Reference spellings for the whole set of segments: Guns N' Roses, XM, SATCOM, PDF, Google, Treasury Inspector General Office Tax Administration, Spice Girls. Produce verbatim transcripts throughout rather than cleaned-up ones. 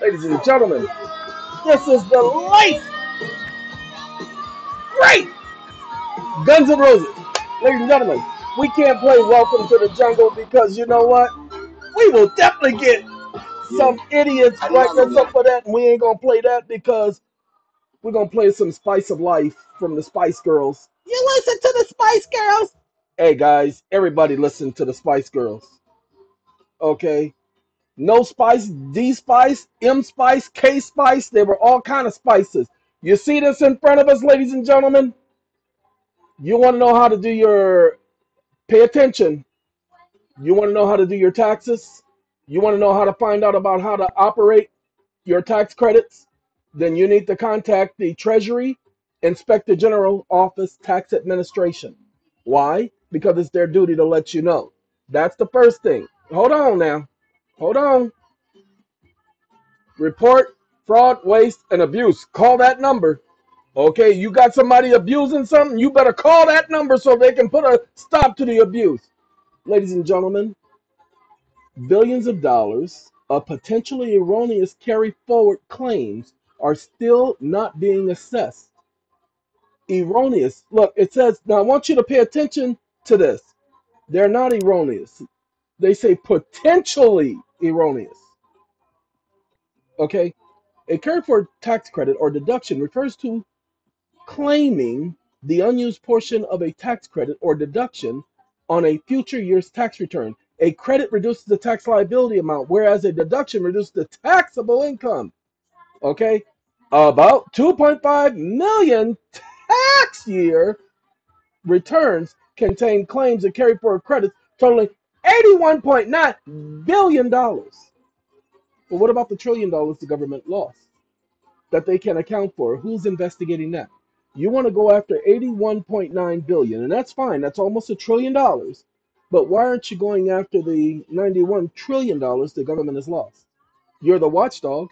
Ladies and gentlemen, this is the life. Great! Guns N' Roses. Ladies and gentlemen, we can't play Welcome to the Jungle because you know what? We will definitely get some yeah. idiots writing us up for that, and we ain't going to play that because we're going to play some Spice of Life from the Spice Girls. You listen to the Spice Girls? Hey, guys, everybody listen to the Spice Girls. Okay? No Spice, D Spice, M Spice, K Spice. They were all kind of spices. You see this in front of us, ladies and gentlemen? You want to know how to do your, pay attention. You want to know how to do your taxes? You want to know how to find out about how to operate your tax credits? Then you need to contact the Treasury Inspector General Office Tax Administration. Why? Because it's their duty to let you know. That's the first thing. Hold on now. Hold on. Report fraud, waste, and abuse. Call that number. Okay, you got somebody abusing something, you better call that number so they can put a stop to the abuse. Ladies and gentlemen, billions of dollars of potentially erroneous carry-forward claims are still not being assessed. Erroneous. Look, it says, now I want you to pay attention to this. They're not erroneous. They say potentially erroneous. Okay, a carry-forward tax credit or deduction refers to claiming the unused portion of a tax credit or deduction on a future year's tax return. A credit reduces the tax liability amount, whereas a deduction reduces the taxable income. Okay, about two point five million tax year returns contain claims and carry forward credits totaling eighty-one point nine billion dollars. But what about the trillion dollars the government lost that they can't account for? Who's investigating that? You want to go after eighty-one point nine billion dollars, and that's fine. That's almost a trillion dollars. But why aren't you going after the ninety-one trillion dollars the government has lost? You're the watchdog.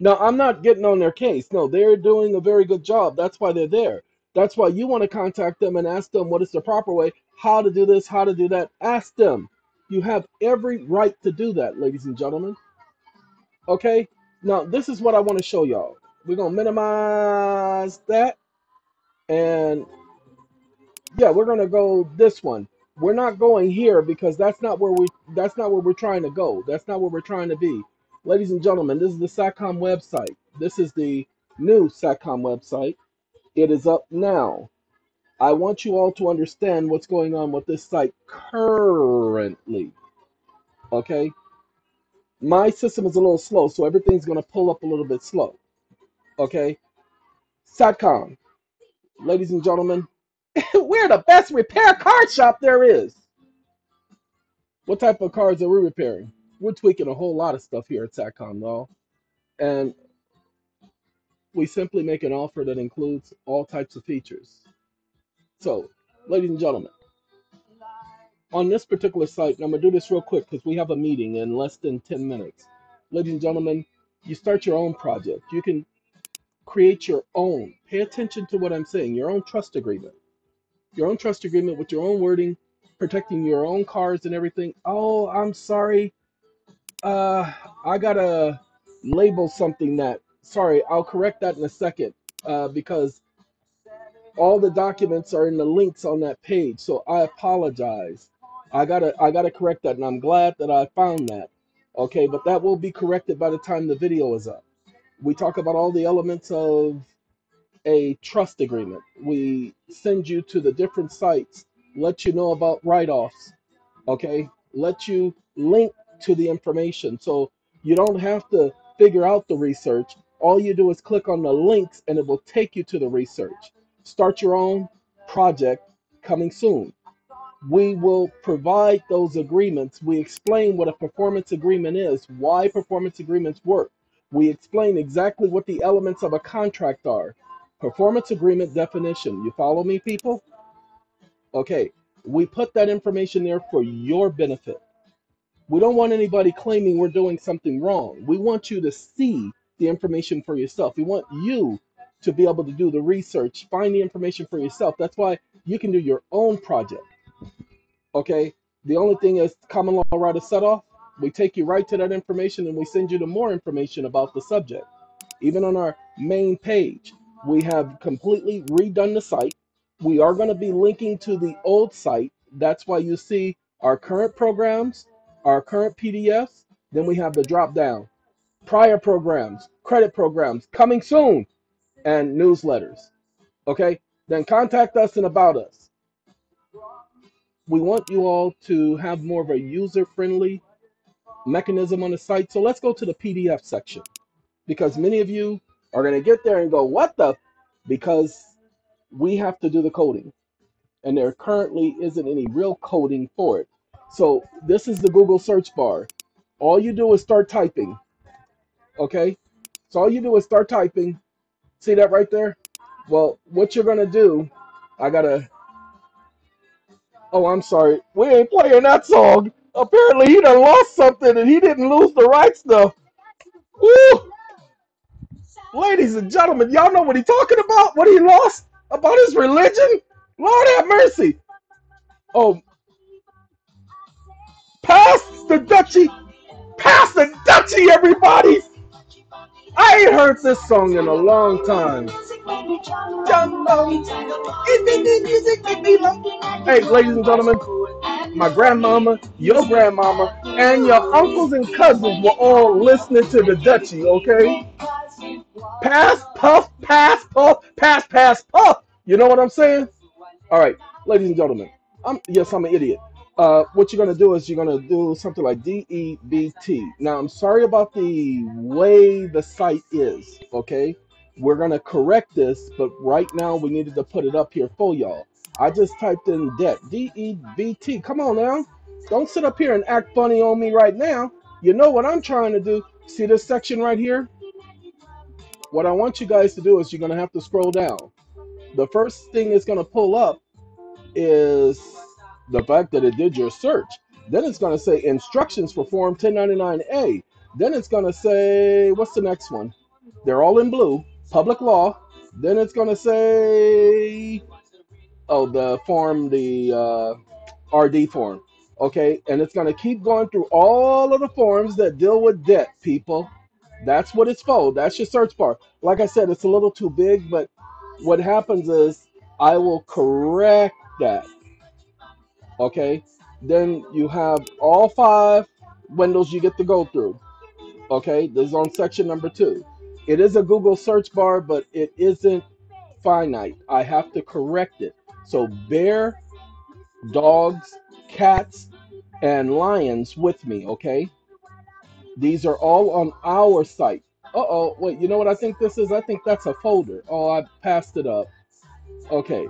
Now, I'm not getting on their case. No, they're doing a very good job. That's why they're there. That's why you want to contact them and ask them what is the proper way, how to do this, how to do that. Ask them. You have every right to do that, ladies and gentlemen. Okay? Now, this is what I want to show y'all. We're going to minimize that. And, yeah, we're going to go this one. We're not going here because that's not where we that's not where we're trying to go. That's not where we're trying to be. Ladies and gentlemen, this is the SATCOM website. This is the new SATCOM website. It is up now. I want you all to understand what's going on with this site currently. Okay? My system is a little slow, so everything's going to pull up a little bit slow. Okay? SATCOM. Ladies and gentlemen, we're the best repair car shop there is. What type of cars are we repairing? We're tweaking a whole lot of stuff here at SATCOM, y'all. And we simply make an offer that includes all types of features. So, ladies and gentlemen, on this particular site, and I'm going to do this real quick because we have a meeting in less than ten minutes. Ladies and gentlemen, you start your own project. You can create your own. Pay attention to what I'm saying. Your own trust agreement. Your own trust agreement with your own wording, protecting your own cars and everything. Oh, I'm sorry. Uh, I got to label something that. Sorry, I'll correct that in a second uh, because all the documents are in the links on that page. So I apologize. I got to I got to correct that, and I'm glad that I found that. Okay, but that will be corrected by the time the video is up. We talk about all the elements of a trust agreement. We send you to the different sites, let you know about write-offs, okay? Let you link to the information so you don't have to figure out the research. All you do is click on the links and it will take you to the research. Start your own project coming soon. We will provide those agreements. We explain what a performance agreement is, why performance agreements work. We explain exactly what the elements of a contract are. Performance agreement definition. You follow me, people? Okay, we put that information there for your benefit. We don't want anybody claiming we're doing something wrong. We want you to see the information for yourself. We want you to be able to do the research, find the information for yourself. That's why you can do your own project. Okay, the only thing is common law right of set off. We take you right to that information and we send you to more information about the subject. Even on our main page, we have completely redone the site. We are going to be linking to the old site. That's why you see our current programs, our current P D Fs. Then we have the drop down, prior programs, credit programs, coming soon, and newsletters. Okay, then contact us and about us. We want you all to have more of a user-friendly mechanism on the site. So let's go to the P D F section, because many of you are going to get there and go, what the? Because we have to do the coding, and there currently isn't any real coding for it. So this is the Google search bar. All you do is start typing. Okay, so all you do is start typing. See that right there? Well, what you're going to do, I got to, oh, I'm sorry. We ain't playing that song. Apparently he done lost something and he didn't lose the rights though. Woo! Ladies and gentlemen, y'all know what he's talking about? What he lost? About his religion? Lord have mercy. Oh. Pass the Dutchie. Pass the Dutchie, everybody. I ain't heard this song in a long time. Hey, ladies and gentlemen, my grandmama, your grandmama, and your uncles and cousins were all listening to the Dutchie, okay? Pass, puff, pass, puff, pass, pass, puff. You know what I'm saying? All right, ladies and gentlemen, I'm, yes, I'm an idiot. Uh, what you're going to do is you're going to do something like D E B T. Now, I'm sorry about the way the site is, okay? We're going to correct this, but right now we needed to put it up here for y'all. I just typed in debt, D E B T. Come on now. Don't sit up here and act funny on me right now. You know what I'm trying to do. See this section right here? What I want you guys to do is you're going to have to scroll down. The first thing it's going to pull up is the fact that it did your search. Then it's going to say instructions for form ten ninety-nine A. Then it's going to say, what's the next one? They're all in blue, public law. Then it's going to say, oh, the form, the uh, R D form. Okay, and it's going to keep going through all of the forms that deal with debt, people. That's what it's for. That's your search bar. Like I said, it's a little too big, but what happens is I will correct that. Okay, then you have all five windows you get to go through. Okay, this is on section number two. It is a Google search bar, but it isn't finite. I have to correct it. So bear, dogs, cats, and lions with me, okay? These are all on our site. Uh-oh, wait, you know what I think this is? I think that's a folder. Oh, I passed it up. Okay.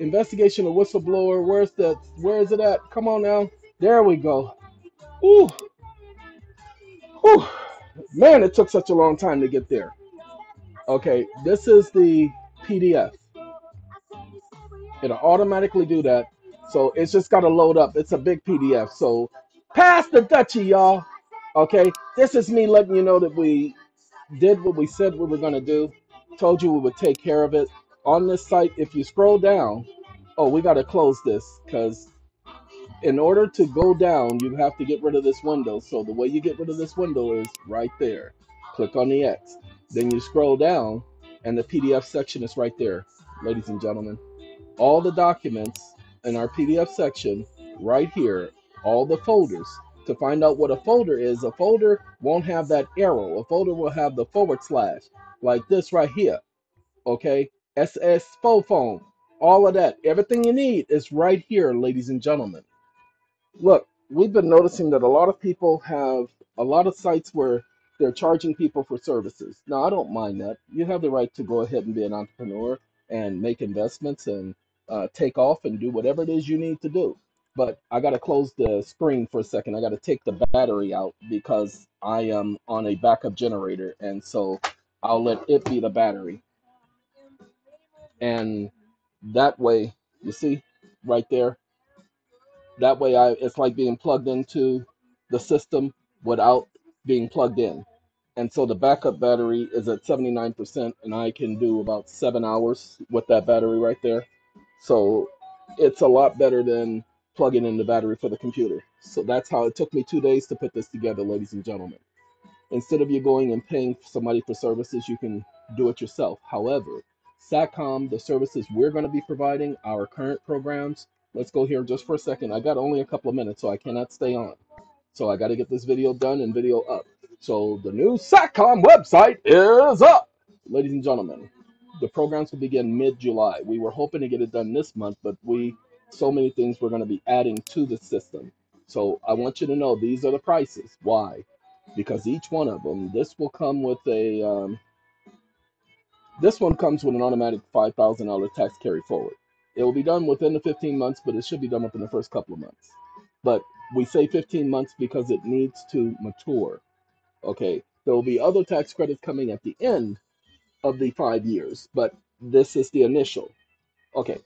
Investigation of whistleblower. Where's that? Where is it at? Come on now. There we go. Ooh. Ooh. Man, it took such a long time to get there. Okay, this is the P D F. It'll automatically do that. So it's just got to load up. It's a big P D F. So pass the Dutchie, y'all. Okay, this is me letting you know that we did what we said we were going to do. Told you we would take care of it. On this site, if you scroll down, oh, we got to close this, because in order to go down, you have to get rid of this window. So the way you get rid of this window is right there. Click on the X. Then you scroll down, and the P D F section is right there, ladies and gentlemen. All the documents in our P D F section right here, all the folders. To find out what a folder is, a folder won't have that arrow. A folder will have the forward slash, like this right here, okay? S S phone, all of that, everything you need is right here, ladies and gentlemen. Look, we've been noticing that a lot of people have a lot of sites where they're charging people for services. Now, I don't mind that. You have the right to go ahead and be an entrepreneur and make investments and uh, take off and do whatever it is you need to do. But I got to close the screen for a second. I got to take the battery out because I am on a backup generator, and so I'll let it be the battery. And that way, you see right there, that way I, it's like being plugged into the system without being plugged in. And so the backup battery is at seventy-nine percent, and I can do about seven hours with that battery right there. So it's a lot better than plugging in the battery for the computer. So that's how it took me two days to put this together, ladies and gentlemen. Instead of you going and paying somebody for services, you can do it yourself. However, SATCOM, the services we're going to be providing, our current programs, let's go here just for a second. I got only a couple of minutes, so I cannot stay on. So I got to get this video done and video up. So the new SATCOM website is up, ladies and gentlemen. The programs will begin mid-July. We were hoping to get it done this month, but we so many things we're going to be adding to the system. So I want you to know these are the prices. Why? Because each one of them, this will come with a, um, this one comes with an automatic five thousand dollar tax carry forward. It will be done within the fifteen months, but it should be done within the first couple of months. But we say fifteen months because it needs to mature. Okay, there will be other tax credits coming at the end of the five years, but this is the initial. Okay,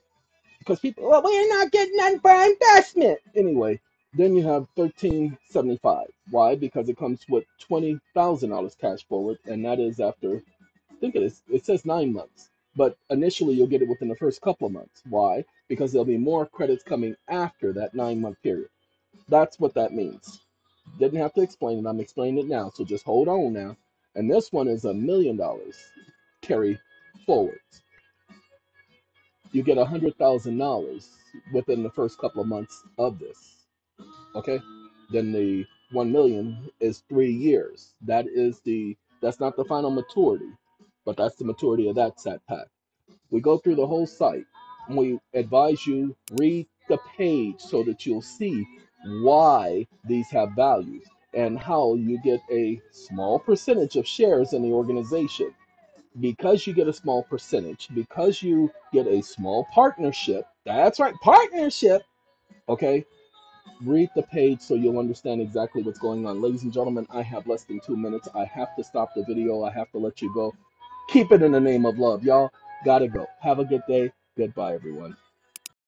because people, well, we're not getting nothing for investment. Anyway, then you have thirteen seventy-five. Why? Because it comes with twenty thousand dollars cash forward, and that is after, I think it is, it says nine months. But initially, you'll get it within the first couple of months. Why? Because there'll be more credits coming after that nine-month period. That's what that means. Didn't have to explain it. I'm explaining it now, so just hold on now. And this one is a million dollars carry forwards. You get one hundred thousand dollars within the first couple of months of this. Okay? Then the one million dollars is three years. That is the, that's not the final maturity, but that's the maturity of that SAT pack. We go through the whole site, and we advise you read the page so that you'll see why these have values and how you get a small percentage of shares in the organization. Because you get a small percentage, because you get a small partnership, that's right, partnership, okay? Read the page so you'll understand exactly what's going on. Ladies and gentlemen, I have less than two minutes. I have to stop the video. I have to let you go. Keep it in the name of love, y'all. Gotta go. Have a good day. Goodbye, everyone.